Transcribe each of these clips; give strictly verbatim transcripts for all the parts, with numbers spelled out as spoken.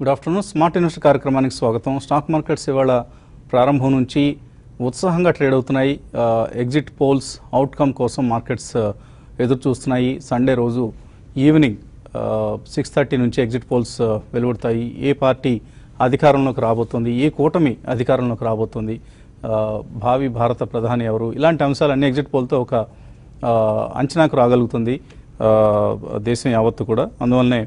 Good afternoon smart investor కార్యక్రమానికి స్వాగతం. Stock markets ఇవాళ ప్రారంభం నుంచి ఉత్సాహంగా ట్రేడ్ అవుతున్నాయి. ఎగ్జిట్ పోల్స్ అవుట్కమ్ కోసం మార్కెట్స్ ఎదురు చూస్తున్నాయి. సండే రోజు ఈవినింగ్ సిక్స్ థర్టీ నుంచి ఎగ్జిట్ పోల్స్ వెలువడతాయి. ఏ పార్టీ అధికారంలోకి రాబోతుంది, ఏ కూటమి అధికారంలోకి రాబోతుంది, భావి భారత ప్రధాని ఎవరు, ఇలాంటి అంశాలు అన్ని ఎగ్జిట్ పోల్తో ఒక అంచనాకు రాగలుగుతుంది దేశం యావత్తు కూడా. అందువల్లనే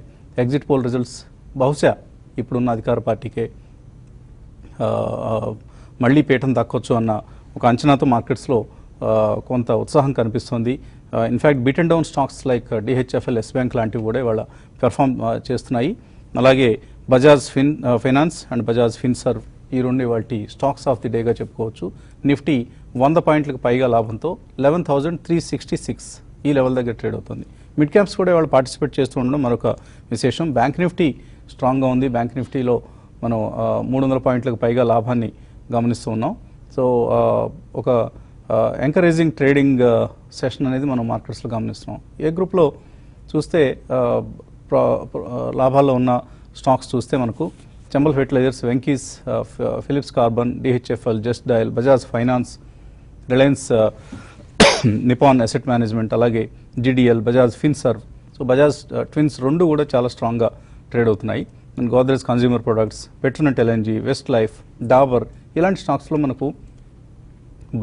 ఎగ్జిట్ పోల్ రిజల్ట్స్ బహుశా ఇప్పుడున్న అధికార పార్టీకే మళ్ళీ పీఠం దక్కొచ్చు అన్న ఒక అంచనాతో మార్కెట్స్లో కొంత ఉత్సాహం కనిపిస్తుంది. In fact beat and down stocks like DHFL, Yes Bank లాంటివి కూడా ఇవాళ పెర్ఫామ్ చేస్తున్నాయి. అలాగే Bajaj fin Finance and Bajaj Finserv ఈ రెండు ఇవాటి స్టాక్స్ ఆఫ్ ది డేగా చెప్పుకోవచ్చు. నిఫ్టీ వంద పాయింట్లకు పైగా లాభంతో eleven thousand three sixty six ఈ లెవెల్ దగ్గర ట్రేడ్ అవుతుంది. మిడ్ క్యాప్స్ కూడా ఇవాళ పార్టిసిపేట్ చేస్తూ ఉండడం మరొక విశేషం. బ్యాంక్ నిఫ్టీ స్ట్రాంగ్గా ఉంది. బ్యాంక్ నిఫ్టీలో మనం మూడు వందల పాయింట్లకు పైగా లాభాన్ని గమనిస్తూ ఉన్నాం. సో ఒక ఎంకరేజింగ్ ట్రేడింగ్ సెషన్ అనేది మనం మార్కెట్స్లో గమనిస్తున్నాం. ఏ గ్రూప్లో చూస్తే లాభాల్లో ఉన్న స్టాక్స్ చూస్తే మనకు Chambal Fertilisers, Venky's, Phillips Carbon, DHFL, Just Dial, Bajaj Finance, Reliance, Nippon Asset Management, అలాగే GDL, Bajaj Finserv, so Bajaj twins రెండు కూడా చాలా స్ట్రాంగ్గా ట్రేడ్ అవుతున్నాయి. And Godrej Consumer Products, Petronet LNG, West life, Dabur ఇలాంటి స్టాక్స్లో మనకు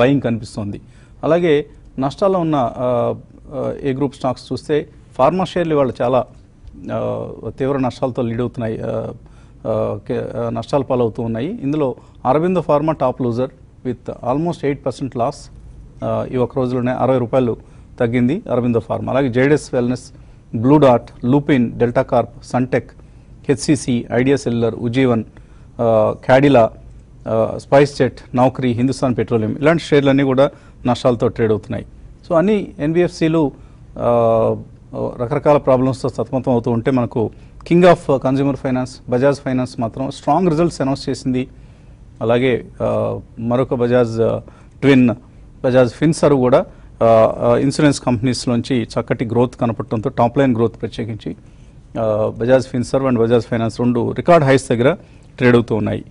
బయింగ్ కనిపిస్తుంది. అలాగే నష్టాల్లో ఉన్న ఏ గ్రూప్ స్టాక్స్ చూస్తే ఫార్మా షేర్లు ఇవాళ చాలా తీవ్ర నష్టాలతో లీడ్ అవుతున్నాయి, నష్టాలు పాలవుతూ ఉన్నాయి. ఇందులో Aurobindo pharma top loser with almost eight percent loss. ఈ ఒక రోజులోనే అరవై రూపాయలు తగ్గింది అరబిందో ఫార్మా. అలాగే జైడెస్ వెల్నెస్, బ్లూ డాట్, Lupin, Delta Corp, Sunteck, HCC, Idea Cellular, Ujjivan, Cadila, spice jet, Naukri, Hindustan Petroleum ఇలాంటి షేర్లన్నీ కూడా నష్టాలతో ట్రేడ్ అవుతున్నాయి. సో అన్ని ఎన్బిఎఫ్సిలు రకరకాల ప్రాబ్లమ్స్తో సతమతం అవుతూ ఉంటే మనకు king of consumer finance Bajaj Finance మాత్రం స్ట్రాంగ్ రిజల్ట్స్ అనౌన్స్ చేసింది. అలాగే మరొక బజాజ్ ట్విన్, బజాజ్ ఫిన్సర్వ్ కూడా ఇన్సూరెన్స్ కంపెనీస్ నుంచి చక్కటి గ్రోత్ కనపడటంతో టాప్ లైన్ గ్రోత్ ప్రత్యేకించి బజాజ్ ఫిన్సర్వ్ అండ్ బజాజ్ ఫైనాన్స్ రెండు రికార్డ్ హైస్ దగ్గర ట్రేడ్ అవుతూ ఉన్నాయి.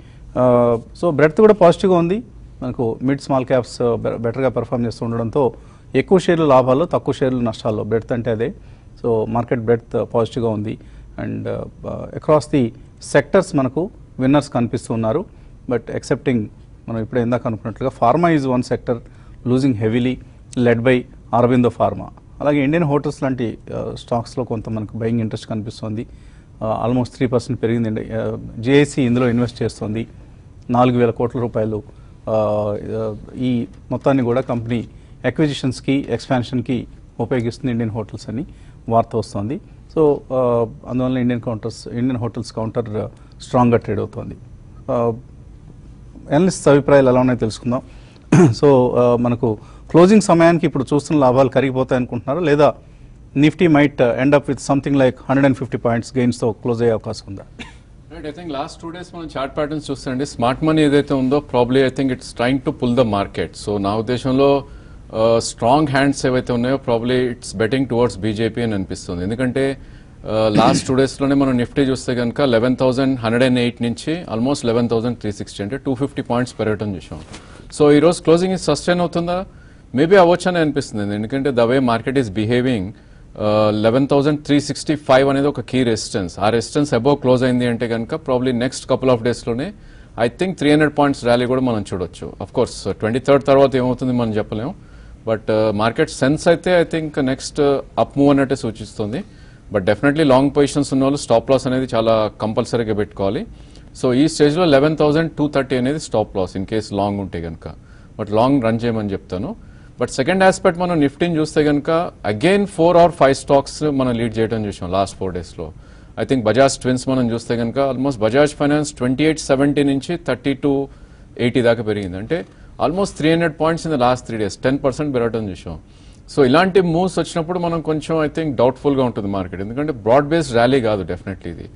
సో బ్రెడ్త్ కూడా పాజిటివ్గా ఉంది. మనకు మిడ్ స్మాల్ క్యాప్స్ బెటర్గా పెర్ఫామ్ చేస్తూ ఉండడంతో ఎక్కువ షేర్లు లాభాల్లో, తక్కువ షేర్లు నష్టాల్లో, బ్రెడ్త్ అంటే అదే. సో మార్కెట్ బ్రెడ్త్ పాజిటివ్గా ఉంది. అండ్ అక్రాస్ ది సెక్టర్స్ మనకు విన్నర్స్ కనిపిస్తూ ఉన్నారు. బట్ ఎక్సెప్టింగ్ మనం ఇప్పుడే ఇందాక అనుకున్నట్లుగా pharma is one sector losing heavily led by Aurobindo pharma. అలాగే ఇండియన్ హోటల్స్ లాంటి స్టాక్స్లో కొంత మనకు బయింగ్ ఇంట్రెస్ట్ కనిపిస్తుంది. ఆల్మోస్ట్ త్రీ పర్సెంట్ పెరిగింది. జేఐసి ఇందులో ఇన్వెస్ట్ చేస్తుంది. నాలుగు వేల కోట్ల రూపాయలు ఈ మొత్తాన్ని కూడా కంపెనీ అక్విజిషన్స్కి, ఎక్స్పాన్షన్కి ఉపయోగిస్తుంది ఇండియన్ హోటల్స్ అని వార్త వస్తుంది. సో అందువల్ల Indian counters Indian hotels counter స్ట్రాంగ్గా ట్రేడ్ అవుతుంది. అనలిస్ట్ అభిప్రాయాలు ఎలా ఉన్నాయో తెలుసుకుందాం. సో మనకు క్లోజింగ్ సమయానికి ఇప్పుడు చూస్తున్న లాభాలు కరిగిపోతాయి అనుకుంటున్నారా, లేదా Nifty might end up with something like hundred and fifty points గెయిన్స్తో క్లోజ్ అయ్యే అవకాశం ఉందా? Right, I think last two days మనం చార్ట్ ప్యాటర్న్స్ చూస్తాండి. స్మార్ట్ మనీ ఏదైతే ఉందో probably I think it's trying to pull the market. So నా ఉద్దేశంలో స్ట్రాంగ్ హ్యాండ్స్ ఏవైతే ఉన్నాయో probably it's betting towards BJP అని అనిపిస్తుంది. ఎందుకంటే లాస్ట్ టూ డేస్లోనే మనం నిఫ్టీ చూస్తే కనుక eleven thousand hundred and eight నుంచి almost eleven thousand three sixty అంటే టూ ఫిఫ్టీ పాయింట్స్ పెరగటం చూసాం. సో ఈరోజు క్లోజింగ్ ఇది సస్టైన్ అవుతుందా? మేబీ అవ్వచ్చు అని అనిపిస్తుంది. ఎందుకంటే the way market is behaving eleven thousand three sixty five అనేది ఒక కీ రెసిస్టెన్స్. ఆ రెసిస్టెన్స్ అబోవ్ క్లోజ్ అయింది అంటే కనుక ప్రాబ్లీ నెక్స్ట్ కపుల్ ఆఫ్ డేస్లోనే I think three hundred points rally కూడా మనం చూడొచ్చు. అఫ్ కోర్స్ ట్వంటీ థర్డ్ తర్వాత ఏమవుతుంది మనం చెప్పలేము. బట్ మార్కెట్ సెన్స్ అయితే I think next up move అన్నట్టే సూచిస్తుంది. బట్ డెఫినెట్లీ లాంగ్ పొజిషన్స్ ఉన్న వాళ్ళు స్టాప్ లాస్ అనేది చాలా కంపల్సరీగా పెట్టుకోవాలి. సో ఈ స్టేజ్లో లెవెన్ థౌసండ్ టూ థర్టీ అనేది stop loss in case long ఉంటే కనుక. బట్ లాంగ్ రన్ చేయమని చెప్తాను. బట్ సెకండ్ ఆస్పెక్ట్ మనం నిఫ్టీని చూస్తే కనుక again four or five stocks మనం లీడ్ చేయడం చూసాం లాస్ట్ ఫోర్ డేస్లో. ఐ థింక్ బజాజ్ ట్విన్స్ మనం చూస్తే కనుక almost Bajaj Finance twenty eight seventy నుంచి థర్టీ టూ ఎయిటీ దాకా పెరిగింది. అంటే almost three hundred points in the last three days ten percent పెరగడం చూసాం. సో ఇలాంటి మూవ్స్ వచ్చినప్పుడు మనం కొంచెం ఐ థింక్ డౌట్ఫుల్గా ఉంటుంది మార్కెట్. ఎందుకంటే బ్రాడ్ బేస్డ్ ర్యాలీ కాదు డెఫినెట్లీ ఇది.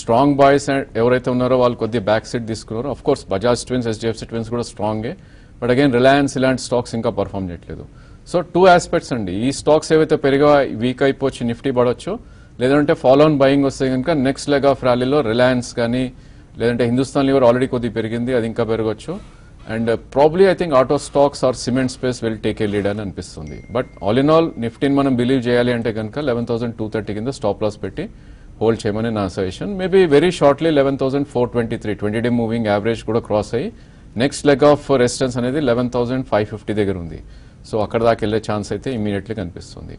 స్ట్రాంగ్ బాయ్స్ ఎవరైతే ఉన్నారో వాళ్ళు కొద్దిగా బ్యాక్ సీట్ తీసుకున్నారు. Of course Bajaj twins, HDFC twins కూడా స్ట్రాంగే. బట్ అగైన్ రిలయన్స్ ఇలాంటి స్టాక్స్ ఇంకా పర్ఫామ్ చేయట్లేదు. సో టూ ఆస్పెక్ట్స్ అండి. ఈ స్టాక్స్ ఏవైతే పెరిగా వీక్ అయిపోవచ్చు, నిఫ్టీ పడవచ్చు. లేదంటే ఫాలో ఆన్ బయింగ్ వస్తే కనుక నెక్స్ట్ లెగ్ ఆఫ్ ర్యాలీలో రిలయన్స్ కానీ లేదంటే హిందుస్థాన్ లివర్ ఆల్రెడీ కొద్దిగా పెరిగింది, అది ఇంకా పెరగవచ్చు. And probably I think auto stocks or cement space will take a lead అని అనిపిస్తుంది. బట్ ఆల్ ఇన్ ఆల్ నిఫ్టీని మనం బిలీవ్ చేయాలి అంటే కనుక లెవెన్ థౌసండ్ టూ థర్టీ కింద స్టాప్ లాస్ పెట్టి హోల్డ్ చేయమని నా suggestion. Maybe very shortly eleven thousand four twenty three twenty day moving average కూడా క్రాస్ అయ్యి నెక్స్ట్ లెగ్ ఆఫ్ రెసిస్టెన్స్ అనేది లెవెన్ థౌసండ్ ఫైవ్ ఫిఫ్టీ దగ్గర ఉంది. సో అక్కడ దాకా వెళ్ళే ఛాన్స్ అయితే ఇమీడియట్లీ కనిపిస్తుంది.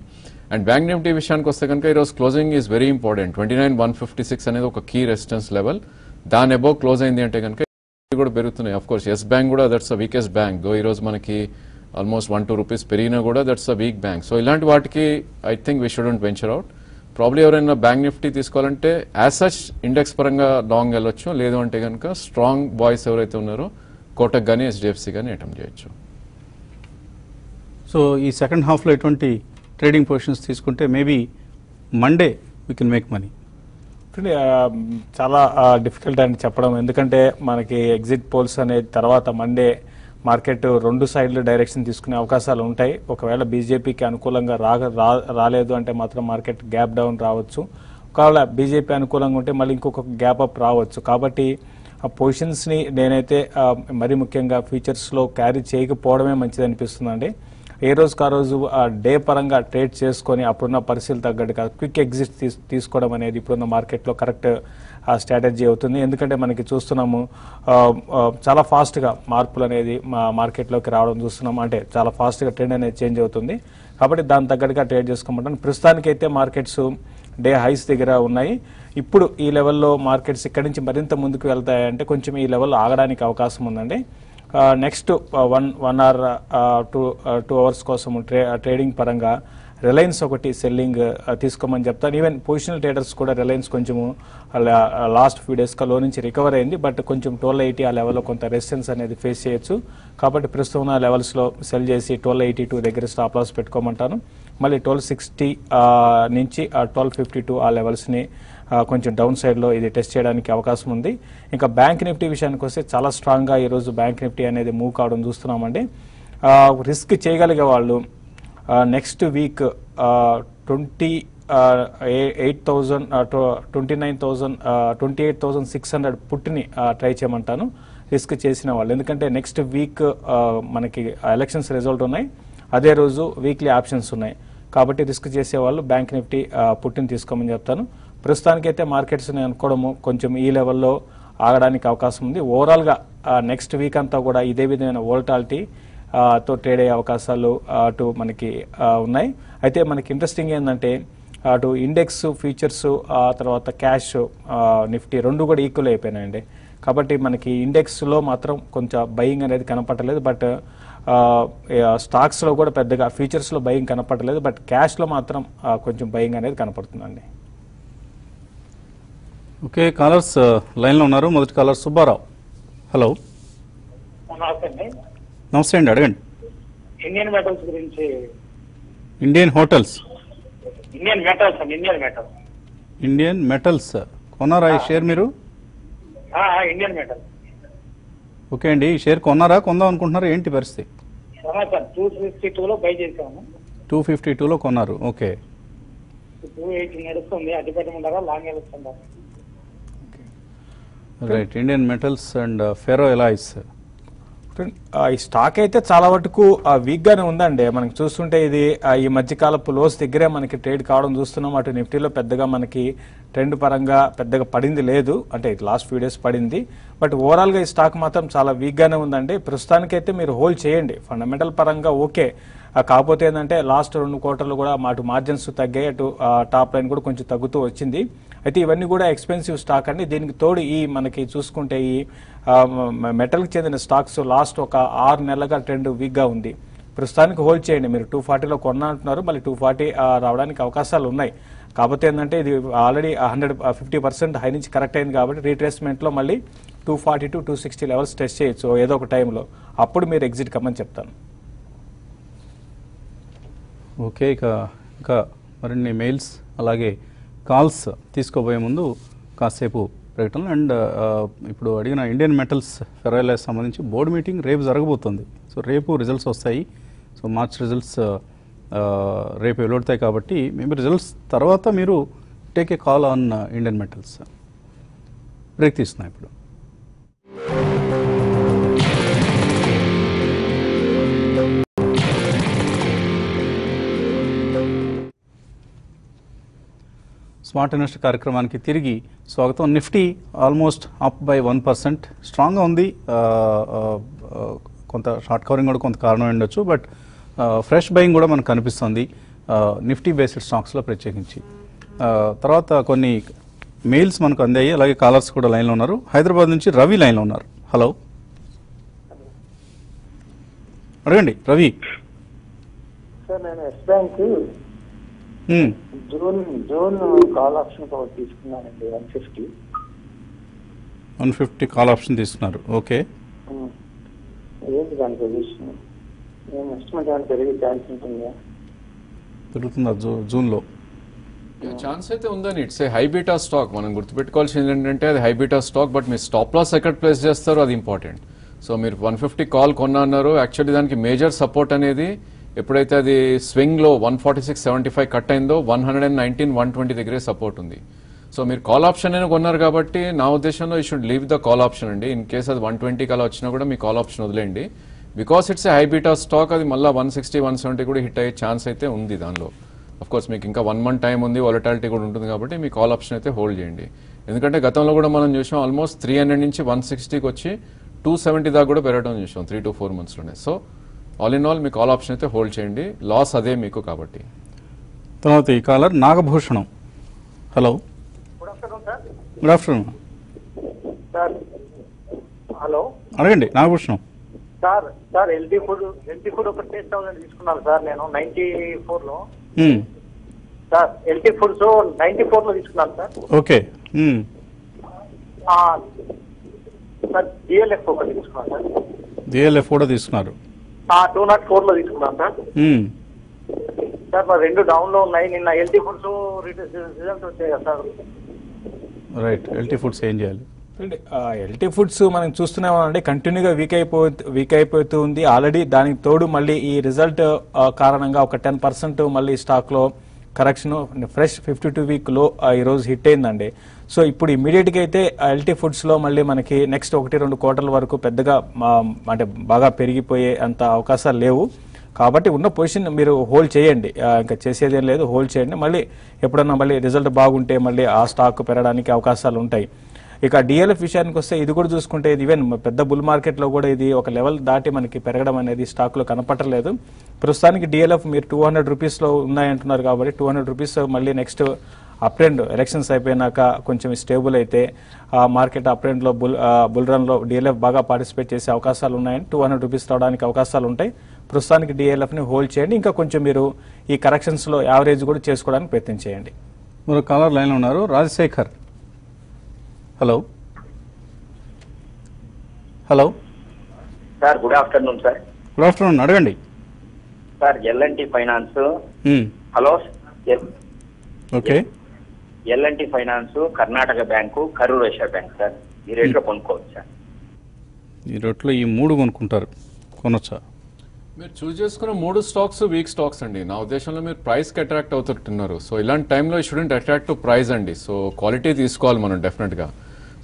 అండ్ బ్యాంక్ నిఫ్టీ విషయానికి వస్తే కనుక ఈరోజు closing is very important. Twenty nine one fifty six అనేది ఒక కీ రెసిస్టెన్స్ లెవెల్, దాని అబౌవ్ క్లోజ్ అయింది అంటే కనుక కూడా పెరుగుతున్నాయి. అఫ్ కోర్స్ ఎస్ బ్యాంక్ కూడా that's a weakest bank, though ఈరోజు మనకి ఆల్మోస్ట్ వన్ టూ రూపీస్ పెరిగినా కూడా that's a weak bank. So ఇలాంటి వాటికి I think we shouldn't venture out. Probably ఎవరైనా బ్యాంక్ నిఫ్టీ తీసుకోవాలంటే యాజ్ సచ్ ఇండెక్స్ పరంగా లాంగ్ వెళ్ళొచ్చు, లేదు అంటే కనుక స్ట్రాంగ్ బాయ్స్ ఎవరైతే ఉన్నారో కోటక్ కానీ హెచ్డిఎఫ్సి కానీ అటెంప్ట్ చేయొచ్చు. సో ఈ సెకండ్ హాఫ్లో ఎటువంటి ట్రేడింగ్ పొజిషన్స్ తీసుకుంటే maybe Monday we can make money? చాలా డిఫికల్ట్ అని చెప్పడం, ఎందుకంటే మనకి ఎగ్జిట్ పోల్స్ అనేది తర్వాత మండే మార్కెట్ రెండు సైడ్లు డైరెక్షన్ తీసుకునే అవకాశాలు ఉంటాయి. ఒకవేళ బీజేపీకి అనుకూలంగా రా రాలేదు అంటే మాత్రం మార్కెట్ గ్యాప్ డౌన్ రావచ్చు. ఒకవేళ బీజేపీ అనుకూలంగా ఉంటే మళ్ళీ ఇంకొక గ్యాప్ అప్ రావచ్చు. కాబట్టి ఆ పొజిషన్స్ని నేనైతే మరీ ముఖ్యంగా ఫ్యూచర్స్లో క్యారీ చేయకపోవడమే మంచిది అనిపిస్తుందండి. ఏ రోజుకు ఆ రోజు డే పరంగా ట్రేడ్ చేసుకొని అప్పుడున్న పరిస్థితులు తగ్గట్టుగా క్విక్ ఎగ్జిట్ తీసు తీసుకోవడం అనేది ఇప్పుడున్న మార్కెట్లో కరెక్ట్ స్ట్రాటజీ అవుతుంది. ఎందుకంటే మనకి చూస్తున్నాము చాలా ఫాస్ట్గా మార్పులు అనేది మా మార్కెట్లోకి రావడం చూస్తున్నాము, అంటే చాలా ఫాస్ట్గా ట్రెండ్ అనేది చేంజ్ అవుతుంది. కాబట్టి దాని తగ్గట్టుగా ట్రేడ్ చేసుకోమంటాను. ప్రస్తుతానికైతే మార్కెట్స్ డే హైస్ దగ్గర ఉన్నాయి. ఇప్పుడు ఈ లెవెల్లో మార్కెట్స్ ఇక్కడి నుంచి మరింత ముందుకు వెళ్తాయంటే కొంచెం ఈ లెవెల్లో ఆగడానికి అవకాశం ఉందండి. Next one one hour two two hours కోసం ట్రే ట్రేడింగ్ పరంగా రిలయన్స్ ఒకటి సెల్లింగ్ తీసుకోమని చెప్తాను. ఈవెన్ పొజిషనల్ ట్రేడర్స్ కూడా రిలయన్స్ కొంచెము లాస్ట్ ఫ్యూ డేస్గా లో నుంచి రికవర్ అయింది, బట్ కొంచెం ట్వెల్వ్ ఎయిటీ ఆ లెవెల్లో కొంత రెసిస్టెన్స్ అనేది ఫేస్ చేయొచ్చు. కాబట్టి ప్రస్తుతం ఉన్న లెవెల్స్లో సెల్ చేసి ట్వెల్వ్ ఎయిటీ టూ దగ్గర స్టాప్ లాస్ పెట్టుకోమంటాను. మళ్ళీ ట్వెల్వ్ సిక్స్టీ నుంచి ట్వెల్వ్ ఫిఫ్టీ టూ ఆ లెవెల్స్ని కొంచెం డౌన్ సైడ్లో ఇది టెస్ట్ చేయడానికి అవకాశం ఉంది. ఇంకా బ్యాంక్ నిఫ్టీ విషయానికి వస్తే చాలా స్ట్రాంగ్గా ఈరోజు బ్యాంక్ నిఫ్టీ అనేది మూవ్ కావడం చూస్తున్నామండి. రిస్క్ చేయగలిగే వాళ్ళు next week twenty eight thousand twenty nine thousand twenty eight thousand six hundred పుట్టిని ట్రై చేయమంటాను రిస్క్ చేసిన వాళ్ళు. ఎందుకంటే నెక్స్ట్ వీక్ మనకి ఎలక్షన్స్ రిజల్ట్ ఉన్నాయి, అదే రోజు వీక్లీ ఆప్షన్స్ ఉన్నాయి. కాబట్టి రిస్క్ చేసేవాళ్ళు బ్యాంక్ నిఫ్టీ పుట్టిని తీసుకోమని చెప్తాను. ప్రస్తుతానికైతే మార్కెట్స్ నేను అనుకోవడము కొంచెం ఈ లెవెల్లో ఆగడానికి అవకాశం ఉంది. ఓవరాల్గా నెక్స్ట్ వీక్ అంతా కూడా ఇదే విధమైన వోల్టాలిటీ తో ట్రేడ్ అయ్యే అవకాశాలు అటు మనకి ఉన్నాయి. అయితే మనకి ఇంట్రెస్టింగ్ ఏంటంటే అటు ఇండెక్స్ ఫ్యూచర్స్ ఆ తర్వాత క్యాష్ నిఫ్టీ రెండు కూడా ఈక్వల్ అయిపోయినాయండి. కాబట్టి మనకి ఇండెక్స్లో మాత్రం కొంచెం బయింగ్ అనేది కనపడలేదు, బట్ స్టాక్స్లో కూడా పెద్దగా ఫ్యూచర్స్లో బయింగ్ కనపడలేదు, బట్ క్యాష్లో మాత్రం కొంచెం బయింగ్ అనేది కనపడుతుందండి. ఓకే, కాలర్స్ లైన్లో ఉన్నారు. మొదటి కాలర్ సుబ్బారావు, హలో. నమస్తే అండి, అడగండి. ఇండియన్ మెటల్స్ గురించి. Indian hotels. ఇండియన్ మెటల్స్ అండి, ఇండియన్ మెటల్స్. ఇండియన్ మెటల్స్ కొన్నారా ఈ షేర్ మీరు? Indian metals. ఓకే అండి, ఈ షేర్ కొన్నారా, కొందాం అనుకుంటున్నారా, ఏంటి పరిస్థితి? టూ ఫిఫ్టీ టూలో బై చేసాము. టూ ఫిఫ్టీ టూలో కొన్నారు, ఓకే. టూ ఎయిటీ నడుస్తుంది, అది పెట్టమంటారా లాంగ్ వెళ్ళొస్తుందా? Right. Indian metals and ఫెరో alloys. ఈ స్టాక్ అయితే చాలా వరకు వీక్గానే ఉందండి. మనకి చూస్తుంటే ఇది ఈ మధ్యకాలపు లోస్ దగ్గరే మనకి ట్రేడ్ కావడం చూస్తున్నాం. అటు నిఫ్టీలో పెద్దగా మనకి ట్రెండ్ పరంగా పెద్దగా పడింది లేదు, అంటే లాస్ట్ ఫ్యూ డేస్ పడింది, బట్ ఓవరాల్గా ఈ స్టాక్ మాత్రం చాలా వీక్గానే ఉందండి. ప్రస్తుతానికైతే మీరు హోల్డ్ చేయండి, ఫండమెంటల్ పరంగా ఓకే. కాకపోతే ఏంటంటే లాస్ట్ రెండు క్వార్టర్లు కూడా అటు మార్జిన్స్ తగ్గాయి, అటు టాప్ లైన్ కూడా కొంచెం తగ్గుతూ వచ్చింది. అయితే ఇవన్నీ కూడా ఎక్స్పెన్సివ్ స్టాక్ అండి. దీనికి తోడు ఈ మనకి చూసుకుంటే ఈ మెటల్కి చెందిన స్టాక్స్ లాస్ట్ ఒక ఆరు నెలలుగా ట్రెండ్ వీక్గా ఉంది. ప్రస్తుతానికి హోల్డ్ చేయండి. మీరు టూ ఫార్టీలో కొన్నా అంటున్నారు, మళ్ళీ టూ ఫార్టీ రావడానికి అవకాశాలు ఉన్నాయి. కాకపోతే ఏంటంటే ఇది already hundred fifty percent high నుంచి కరెక్ట్ అయింది, కాబట్టి రీట్రేస్మెంట్లో మళ్ళీ two forty to two sixty levels test చేయొచ్చు ఏదో ఒక టైంలో. అప్పుడు మీరు ఎగ్జిట్ కమ్మని చెప్తాను. ఓకే, ఇక ఇంకా మరిన్ని మెయిల్స్ అలాగే కాల్స్ తీసుకోబోయే ముందు కాసేపు ప్రకటనలు. అండ్ ఇప్పుడు అడిగిన ఇండియన్ మెటల్స్ ఫెరోలైజ్ సంబంధించి బోర్డు మీటింగ్ రేపు జరగబోతుంది. సో రేపు రిజల్ట్స్ వస్తాయి. సో మార్చ్ రిజల్ట్స్ రేపు వెలువడతాయి, కాబట్టి మేము రిజల్ట్స్ తర్వాత మీరు take a call on uh, Indian Metals. Break this now. Smart investor కార్యక్రమానికి తిరిగి స్వాగతం. Nifty almost up by one percent స్ట్రాంగ్గా ఉంది. కొంత షార్ట్ కవరింగ్ కూడా కొంత కారణం ఉండొచ్చు, బట్ ఫ్రెష్ బయింగ్ కూడా మనకు కనిపిస్తుంది నిఫ్టీ బేస్డ్ స్టాక్స్లో ప్రత్యేకించి. తర్వాత కొన్ని మెయిల్స్ మనకు అందాయి, అలాగే కాలర్స్ కూడా లైన్లో ఉన్నారు. హైదరాబాద్ నుంచి రవి లైన్లో ఉన్నారు. హలో, అడగండి Ravi. June June call option తీసుకున్నానండి, one fifty one fifty call option తీసుకున్నారు. ఓకే, ఏంటి దాని పొజిషన్? నేను ఇష్టం దాన్ని పెరిగే ఛాన్స్ ఉంటుందా? పెరుగుతుందా జూన్లో? ఛాన్స్ అయితే ఉందని. It's a high beta stock. మనం గుర్తుపెట్టుకోవాల్సింది ఏంటంటే అది హైబీటా స్టాక్, బట్ మీరు స్టాప్ లాస్ ఎక్కడ ప్లేస్ చేస్తారో అది ఇంపార్టెంట్. సో మీరు వన్ ఫిఫ్టీ కాల్ కొన్నారు, యాక్చువల్లీ దానికి మేజర్ సపోర్ట్ అనేది ఎప్పుడైతే అది స్వింగ్లో one forty six seventy five cut అయిందో one hundred and nineteen one twenty దగ్గరే సపోర్ట్ ఉంది. సో మీరు కాల్ ఆప్షన్ అయినా కొన్నారు కాబట్టి నా ఉద్దేశంలో you should leave the call option అండి. ఇన్ కేస్ అది వన్ ట్వంటీ కలా వచ్చినా కూడా మీ కాల్ ఆప్షన్ వదిలేండి, because it's a high beta stock. అది మళ్ళీ వన్ సిక్స్టీ వన్ సెవెంటీ కూడా హిట్ అయ్యే ఛాన్స్ అయితే ఉంది. దానిలో అఫ్కోర్స్ మీకు ఇంకా వన్ మంత్ టైం ఉంది, వాలటాలిటీ కూడా ఉంటుంది కాబట్టి మీ కాల్ ఆప్షన్ అయితే హోల్డ్ చేయండి. ఎందుకంటే గతంలో కూడా మనం చూసాం ఆల్మోస్ట్ త్రీ హండ్రెడ్ నుంచి వన్ సిక్స్టీకి వచ్చి టూ సెవెంటీ దాకా కూడా పెరగడం చూసాం త్రీ టు ఫోర్ మంత్స్లోనే. సో ఆల్ ఇన్ ఆల్ మీకు ఆల్ ఆప్షన్ అయితే హోల్డ్ చేయండి, లాస్ అదే మీకు కాబట్టి. తర్వాత ఈ caller Nagabhushanam. Hello, good afternoon sir. Good afternoon sir. Hello, అడగండి Nagabhushanam sir. Sir healthy food healthy food ఒక టెన్ థౌసండ్ తీసుకున్నాను సార్ నేను నైన్టీ ఫోర్లో సార్. హెల్తీ ఫుడ్స్ నైన్టీ ఫోర్లో తీసుకున్నాను సార్. Okay sir. డిఎల్ఎఫ్ ఒకటి తీసుకున్నాను సార్. డిఎల్ఎఫ్ కూడా తీసుకున్నారు. టూ నాట్ ఫోర్ లో తీసుకున్నాను సార్. సార్ మరి రెండు డౌన్ లో ఉన్నాయి. నిన్న హెల్తీ ఫుడ్స్ రిజల్ట్ వచ్చాయి కదా సార్. రైట్, హెల్తీ ఫుడ్స్ ఏం చేయాలి? ఎల్టీ ఫుడ్స్ మనం చూస్తున్నాం అంటే కంటిన్యూగా వీక్ అయిపో వీక్ అయిపోతూ ఉంది. ఆల్రెడీ దానికి తోడు మళ్ళీ ఈ రిజల్ట్ కారణంగా ఒక టెన్ పర్సెంట్ మళ్ళీ స్టాక్ లో correction fresh fifty two week లో ఈరోజు హిట్ అయిందండి. సో ఇప్పుడు ఇమీడియట్గా అయితే ఎల్టీ ఫుడ్స్లో మళ్ళీ మనకి నెక్స్ట్ ఒకటి రెండు క్వార్టర్ల వరకు పెద్దగా అంటే బాగా పెరిగిపోయే అంత అవకాశాలు లేవు కాబట్టి ఉన్న పొజిషన్ మీరు హోల్డ్ చేయండి. ఇంకా చేసేదేం లేదు, హోల్డ్ చేయండి. మళ్ళీ ఎప్పుడన్నా మళ్ళీ రిజల్ట్ బాగుంటే మళ్ళీ ఆ స్టాక్ పెరగడానికి అవకాశాలు ఉంటాయి. ఇక డిఎల్ఎఫ్ విషయానికి వస్తే ఇది కూడా చూసుకుంటే ఇది ఈవెన్ పెద్ద బుల్ మార్కెట్లో కూడా ఇది ఒక లెవెల్ దాటి మనకి పెరగడం అనేది స్టాక్లో కనపట్టలేదు. ప్రస్తుతానికి డిఎల్ఎఫ్ మీరు టూ హండ్రెడ్ రూపీస్లో ఉన్నాయంటున్నారు కాబట్టి టూ హండ్రెడ్ రూపీస్ మళ్ళీ నెక్స్ట్ అప్ ట్రెండ్ ఎలక్షన్స్ అయిపోయినాక కొంచెం స్టేబుల్ అయితే ఆ మార్కెట్ అప్ ట్రెండ్లో బుల్ బుల్ రన్లో డిఎల్ఎఫ్ బాగా పార్టిసిపేట్ చేసే అవకాశాలు ఉన్నాయని టూ హండ్రెడ్ రూపీస్ రావడానికి అవకాశాలు ఉంటాయి. ప్రస్తుతానికి డిఎల్ఎఫ్ని హోల్డ్ చేయండి. ఇంకా కొంచెం మీరు ఈ కరెక్షన్స్లో యావరేజ్ కూడా చేసుకోవడానికి ప్రయత్నం చేయండి. మీరు కాలర్ లైన్లో ఉన్నారు, Rajasekhar. Hello, hello sir. Good afternoon sir. Good afternoon, అడగండి sir. L and T finance. Hello, okay. L and T finance, Karnataka bank, Karur Vysya bank sir. ఈ రేట్లో కొనుక్కోవచ్చు సార్. ఈ రేట్లో ఈ మూడు కొనుక్కుంటారు, కొనొచ్చా? మీరు చూస్ చేసుకున్న మూడు స్టాక్స్ వీక్ స్టాక్స్ అండి. నా ఉద్దేశంలో మీరు ప్రైస్కి అట్రాక్ట్ అవుతుంటున్నారు. సో ఇలాంటి టైంలో ఈ షుడెంట్ అట్రాక్ట్ టు ప్రైస్ అండి. సో క్వాలిటీ తీసుకోవాలి మనం డెఫినెట్గా.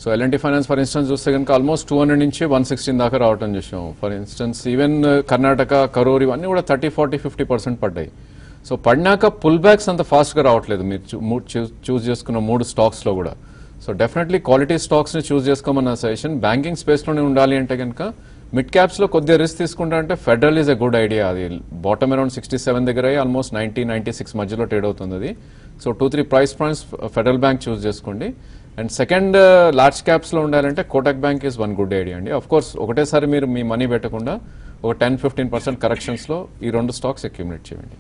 So L&T finance for instance చూస్తే కనుక ఆల్మోస్ట్ టూ హండ్రెడ్ నుంచి వన్ సిక్స్టీన్ దాకా రావటం చూసాం. For instance even Karnataka, Karur ఇవన్నీ కూడా థర్టీ ఫార్టీ ఫిఫ్టీ పర్సెంట్ పడ్డాయి. సో పడినాక పుల్ బ్యాక్స్ అంత ఫాస్ట్గా రావట్లేదు మీరు చూస్ చేసుకున్న మూడు స్టాక్స్లో కూడా. సో డెఫినెట్లీ క్వాలిటీ స్టాక్స్ని చూస్ చేసుకోమన్న సజెషన్. బ్యాంకింగ్ స్పేస్లోనే ఉండాలి అంటే కనుక మిడ్ క్యాప్స్లో కొద్దిగా రిస్క్ తీసుకుంటా అంటే federal is a good idea. అది బాటమ్ అరౌండ్ సిక్స్టీ సెవెన్ దగ్గర ఆల్మోస్ట్ నైంటీ నైంటీ సిక్స్ మధ్యలో ట్రేడ్ అవుతుంది అది. So two three price points federal bank choose చేసుకోండి. అండ్ సెకండ్ లార్జ్ క్యాప్స్లో ఉండాలంటే Kotak bank is one good idea అండి. అఫ్ కోర్స్ ఒకటేసారి మీరు మీ మనీ పెట్టకుండా ఒక టెన్ ఫిఫ్టీన్ పర్సెంట్ కరెక్షన్స్లో ఈ రెండు స్టాక్స్ అక్యుమిలేట్ చేయండి.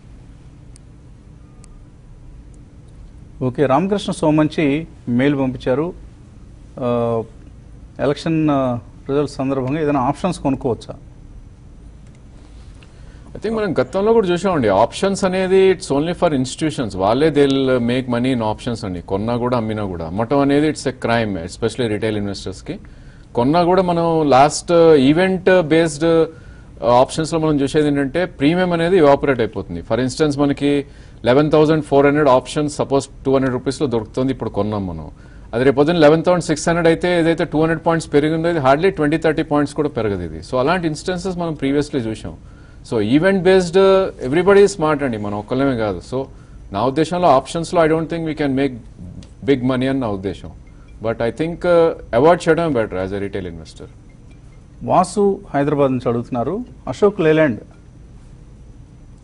ఓకే, రామకృష్ణ సోమంచి మెయిల్ పంపించారు. ఎలక్షన్ రిజల్ట్స్ సందర్భంగా ఏదైనా ఆప్షన్స్ కొనుక్కోవచ్చా? ఐ థింక్ మనం గతంలో కూడా చూసామండి ఆప్షన్స్ అనేది ఇట్స్ ఓన్లీ ఫర్ ఇన్స్టిట్యూషన్స్. వాళ్ళే they will make money in options అండి. కొన్నా కూడా అమ్మినా కూడా. అమ్మటం అనేది it's a crime, especially retail ఇన్వెస్టర్స్కి. కొన్నా కూడా మనం లాస్ట్ ఈవెంట్ బేస్డ్ ఆప్షన్స్ లో మనం చూసేది ఏంటంటే ప్రీమియం అనేది ఎవాపరేట్ అయిపోతుంది. ఫర్ ఇన్స్టెన్స్ మనకి eleven thousand four hundred option suppose two hundred rupees లో దొరుకుతుంది, ఇప్పుడు కొన్నాం మనం. అది రేపొద్దున లెవెన్ థౌసండ్ సిక్స్ హండ్రెడ్ అయితే ఏదైతే టూ హండ్రెడ్ పాయింట్స్ పెరిగిందో ఇది హార్డ్లీ ట్వంటీ థర్టీ పాయింట్స్ కూడా పెరగదు ఇది. సో అలాంటి ఇన్స్టెన్సెస్ మనం ప్రీవియస్లీ చూసాం. So event based everybody smart అండి, మనం ఒక్కళ్ళమే కాదు. సో నా ఉద్దేశంలో ఆప్షన్స్లో I don't think we can make big money అని నా ఉద్దేశం, బట్ ఐ థింక్ అవాయిడ్ చేయడం better as a retail investor. Vasu Hyderabad నుంచి అడుగుతున్నారు, అశోక్ లేలాండ్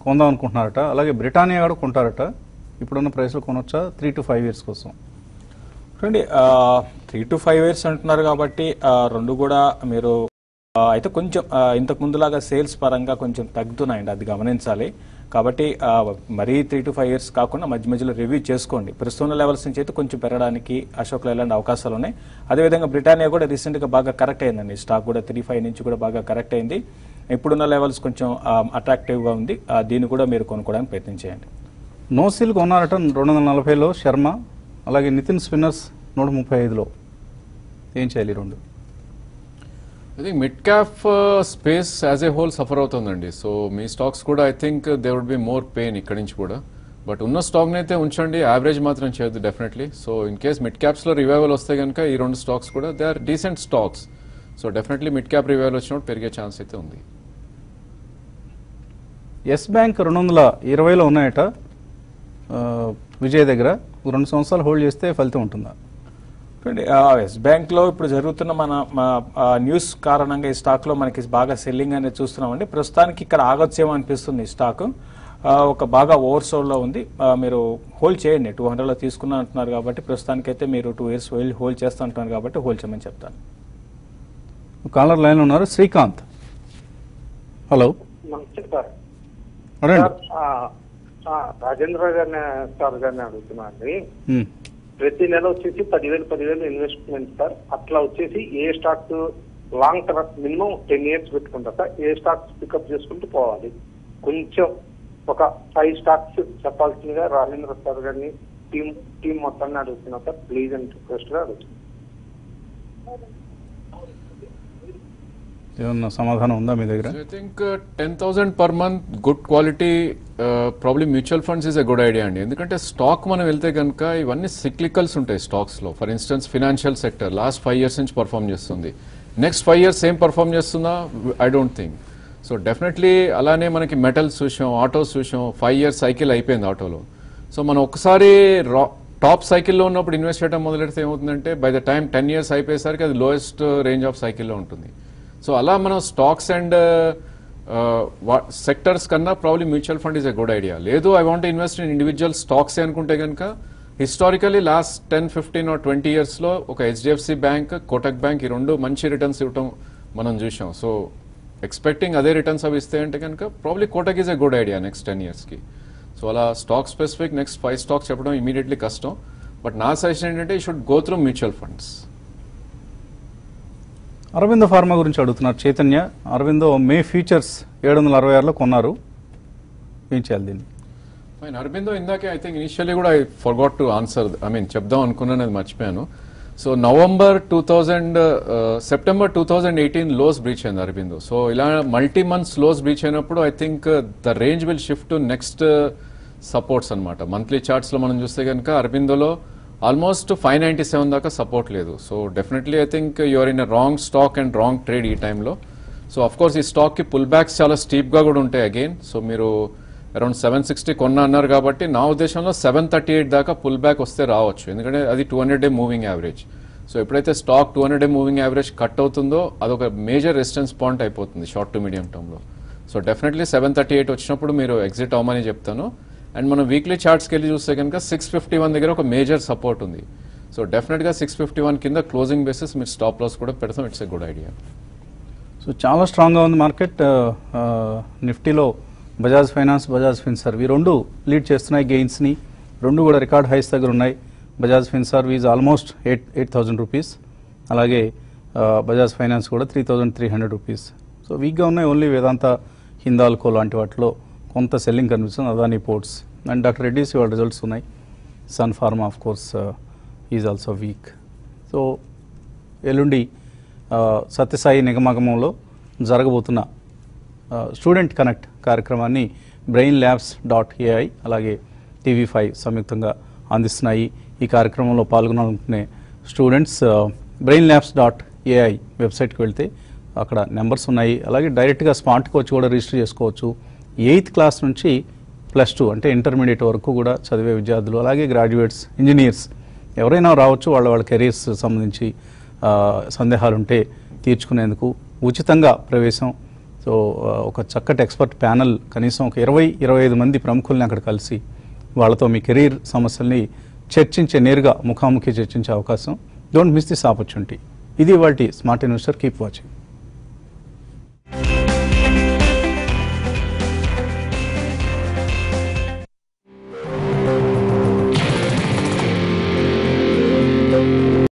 కొందాం అనుకుంటున్నారట, అలాగే బ్రిటానియా కూడా కొంటారట, ఇప్పుడున్న ప్రైస్లో కొనొచ్చా త్రీ టు ఫైవ్ ఇయర్స్ కోసం? చూడండి, త్రీ టు ఫైవ్ ఇయర్స్ అంటున్నారు కాబట్టి రెండు కూడా మీరు అయితే కొంచెం ఇంతకు ముందులాగా సేల్స్ పరంగా కొంచెం తగ్గుతున్నాయండి, అది గమనించాలి. కాబట్టి మరీ త్రీ టు ఫైవ్ ఇయర్స్ కాకుండా మధ్య మధ్యలో రివ్యూ చేసుకోండి. ప్రస్తుత లెవెల్స్ నుంచి అయితే కొంచెం పెరగడానికి అశోక్ లేలాండ్ అవకాశాలు ఉన్నాయి. అదేవిధంగా బ్రిటానియా కూడా రీసెంట్గా బాగా కరెక్ట్ అయిందండి, స్టాక్ కూడా త్రీ ఫైవ్ నుంచి కూడా బాగా కరెక్ట్ అయింది, ఇప్పుడున్న లెవెల్స్ కొంచెం అట్రాక్టివ్గా ఉంది, దీన్ని కూడా మీరు కొనుక్కోవడానికి ప్రయత్నం చేయండి. నోసిల్ కొన్నారట రెండు వందల నలభైలో శర్మ, అలాగే నితిన్ స్పిన్నర్స్ నూట ముప్పై ఐదులో, ఏం చేయాలి రెండు? I think mid cap space as a whole suffer అవుతుందండి. సో మీ స్టాక్స్ కూడా I think they would be more pain ఇక్కడి నుంచి కూడా, బట్ ఉన్న స్టాక్ని అయితే ఉంచండి, యావరేజ్ మాత్రం చేయొద్దు definitely. So in case mid క్యాప్స్లో రివైవల్ వస్తే కనుక ఈ రెండు స్టాక్స్ కూడా they are decent stocks. So definitely mid cap revival వచ్చినప్పుడు పెరిగే ఛాన్స్ అయితే ఉంది. ఎస్ బ్యాంక్ రెండు వందల ఇరవైలో ఉన్నాయట విజయ్ దగ్గర, రెండు సంవత్సరాలు హోల్డ్ చేస్తే ఫలితం ఉంటుందా? ఎస్ బ్యాంక్లో ఇప్పుడు జరుగుతున్న మన న్యూస్ కారణంగా ఈ స్టాక్లో మనకి బాగా సెల్లింగ్ అనేది చూస్తున్నామండి. ప్రస్తుతానికి ఇక్కడ ఆగొచ్చేమో అనిపిస్తుంది. ఈ స్టాక్ ఒక బాగా ఓవర్ సోల్డ్లో ఉంది, మీరు హోల్డ్ చేయండి. టూ హండ్రెడ్లో తీసుకున్నా అంటున్నారు కాబట్టి ప్రస్తుతానికైతే మీరు టూ ఇయర్స్ హోల్డ్ చేస్తూ అంటున్నారు కాబట్టి హోల్డ్ చేయమని చెప్తాను. కాలర్ లైన్ ఉన్నారు, శ్రీకాంత్. హలో, రాజేంద్ర గారిని సార్ గారిని అడుగుతున్నా అండి. ప్రతి నెల వచ్చేసి పదివేలు పదివేలు ఇన్వెస్ట్మెంట్ సార్, అట్లా వచ్చేసి ఏ stocks long term minimum ten years పెట్టుకుంటా సార్, ఏ స్టాక్స్ పికప్ చేసుకుంటూ పోవాలి? కొంచెం ఒక ఫైవ్ స్టాక్స్ చెప్పాల్సిందిగా రాజేంద్ర సార్ గారిని టీమ్ టీమ్ మొత్తాన్ని అడుగుతున్నా సార్, ప్లీజ్ అండ్ రిక్వెస్ట్గా అడుగుతున్నా. ఏమన్నా సమాధానం ఉందా మీ దగ్గర? I think ten thousand per month good quality problem mutual funds is a good idea అండి. ఎందుకంటే స్టాక్ మనం వెళ్తే కనుక ఇవన్నీ సిక్లికల్స్ ఉంటాయి స్టాక్స్లో. For instance financial sector last five years నుంచి పర్ఫామ్ చేస్తుంది, నెక్స్ట్ ఫైవ్ ఇయర్స్ ఏం పర్ఫామ్ చేస్తుందా I don't think so. Definitely అలానే మనకి మెటల్స్ చూసాం, ఆటోస్ చూసాం, ఫైవ్ ఇయర్స్ సైకిల్ అయిపోయింది ఆటోలో. సో మనం ఒకసారి రా టాప్ సైకిల్లో ఉన్నప్పుడు ఇన్వెస్ట్ చేయడం మొదలెడితే ఏమవుతుందంటే by the time ten years అయిపోయేసరికి అది లోయెస్ట్ రేంజ్ ఆఫ్ సైకిల్లో ఉంటుంది. సో అలా మనం స్టాక్స్ అండ్ సెక్టర్స్ కన్నా probably mutual fund is a good idea. లేదు I want invest in individual stocks అనుకుంటే కనుక historically last ten fifteen or twenty ఇయర్స్లో ఒక హెచ్డిఎఫ్సి బ్యాంక్, కోటక్ బ్యాంక్ ఈ రెండు మంచి రిటర్న్స్ ఇవ్వటం మనం చూసాం. సో ఎక్స్పెక్టింగ్ అదే రిటర్న్స్ అవి ఇస్తే అంటే కనుక probably Kotak is a good idea next ten ఇయర్స్కి. సో అలా stock specific next five stocks చెప్పడం ఇమీడియట్లీ కష్టం, బట్ నా సజెషన్ ఏంటంటే you should go through mutual funds. Aurobindo pharma గురించి అడుగుతున్నారు చైతన్య. అరవిందో మే ఫ్యూచర్స్ ఏడు వందల అరవై ఆరులో కొన్నారు, ఏం చేయాలి దీన్ని? ఫైన్, అరవిందో ఇందాకే ఐ థింక్ ఇనిషియల్లీ కూడా I forgot to answer, I mean చెప్దాం అనుకున్నాను అది మర్చిపోయాను. So November two thousand September two thousand eighteen lows breach అయింది అరవిందో. సో ఇలా మల్టీ మంత్స్ లోస్ బ్రీచ్ అయినప్పుడు I think the range will shift to next supports అనమాట. Monthly చార్ట్స్లో మనం చూస్తే కనుక అరవిందోలో ఆల్మోస్ట్ ఫైవ్ నైంటీ సెవెన్ దాకా సపోర్ట్ లేదు. So definitely I think you're in a wrong stock and wrong trade ఈ టైంలో. సో అఫ్కోర్స్ ఈ స్టాక్కి పుల్ బ్యాక్స్ చాలా స్టీప్గా కూడా ఉంటాయి అగైన్. సో మీరు అరౌండ్ సెవెన్ సిక్స్టీ కొన్నా అన్నారు కాబట్టి నా ఉద్దేశంలో సెవెన్ థర్టీ ఎయిట్ దాకా పుల్ బ్యాక్ వస్తే రావచ్చు, ఎందుకంటే అది two hundred day moving average. So ఎప్పుడైతే stock two hundred day moving average cut అవుతుందో అదొక మేజర్ రెసిస్టెన్స్ పాయింట్ అయిపోతుంది షార్ట్ టు మీడియం టర్మ్లో. So definitely seven thirty eight వచ్చినప్పుడు మీరు ఎగ్జిట్ అవ్వమని చెప్తాను. అండ్ మనం వీక్లీ చార్ట్స్కి వెళ్ళి చూస్తే కనుక సిక్స్ ఫిఫ్టీ వన్ దగ్గర ఒక మేజర్ సపోర్ట్ ఉంది. సో డెఫినెట్గా సిక్స్ ఫిఫ్టీ వన్ కింద క్లోజింగ్ బేసిస్ మీరు స్టాప్ లాస్ కూడా పెడతాం, it's a good idea. So చాలా స్ట్రాంగ్గా ఉంది మార్కెట్. నిఫ్టీలో బజాజ్ ఫైనాన్స్, బజాజ్ ఫిన్సర్వ్ ఈ రెండు లీడ్ చేస్తున్నాయి గెయిన్స్ని, రెండు కూడా రికార్డ్ హైస్ దగ్గర ఉన్నాయి. Bajaj Finserv is almost eight eight thousand rupees, అలాగే బజాజ్ ఫైనాన్స్ కూడా three thousand three hundred rupees. So వీక్గా ఉన్నాయి ఓన్లీ వేదాంత, హిందాల్కో లాంటి వాటిలో కొంత సెల్లింగ్ కనిపిస్తుంది. Adani ports and doctor Reddy's వాళ్ళ రిజల్ట్స్ ఉన్నాయి. Sun pharma of course is also weak. So ఎల్లుండి సత్యసాయి నిగమాగమంలో జరగబోతున్న స్టూడెంట్ కనెక్ట్ కార్యక్రమాన్ని Brain Labs dot A I అలాగే టీవీ ఫైవ్ సంయుక్తంగా అందిస్తున్నాయి. ఈ కార్యక్రమంలో పాల్గొనాలనుకునే students Brain Labs dot A I వెబ్సైట్కి వెళ్తే అక్కడ నెంబర్స్ ఉన్నాయి. అలాగే డైరెక్ట్గా స్మార్ట్కి వచ్చి కూడా రిజిస్టర్ చేసుకోవచ్చు. ఎయిత్ క్లాస్ నుంచి ప్లస్ టూ అంటే ఇంటర్మీడియట్ వరకు కూడా చదివే విద్యార్థులు అలాగే గ్రాడ్యుయేట్స్ ఇంజనీర్స్ ఎవరైనా రావచ్చు. వాళ్ళ వాళ్ళ కెరీర్స్ సంబంధించి సందేహాలు ఉంటే తీర్చుకునేందుకు ఉచితంగా ప్రవేశం. సో ఒక చక్కటి ఎక్స్పర్ట్ ప్యానల్ కనీసం ఒక ఇరవై ఇరవై ఐదు మంది ప్రముఖుల్ని అక్కడ కలిసి వాళ్ళతో మీ కెరీర్ సమస్యల్ని చర్చించే నేరుగా ముఖాముఖి చర్చించే అవకాశం. Don't miss this opportunity. ఇది వాటి స్మార్ట్ ఇన్వెస్టర్. Keep watching.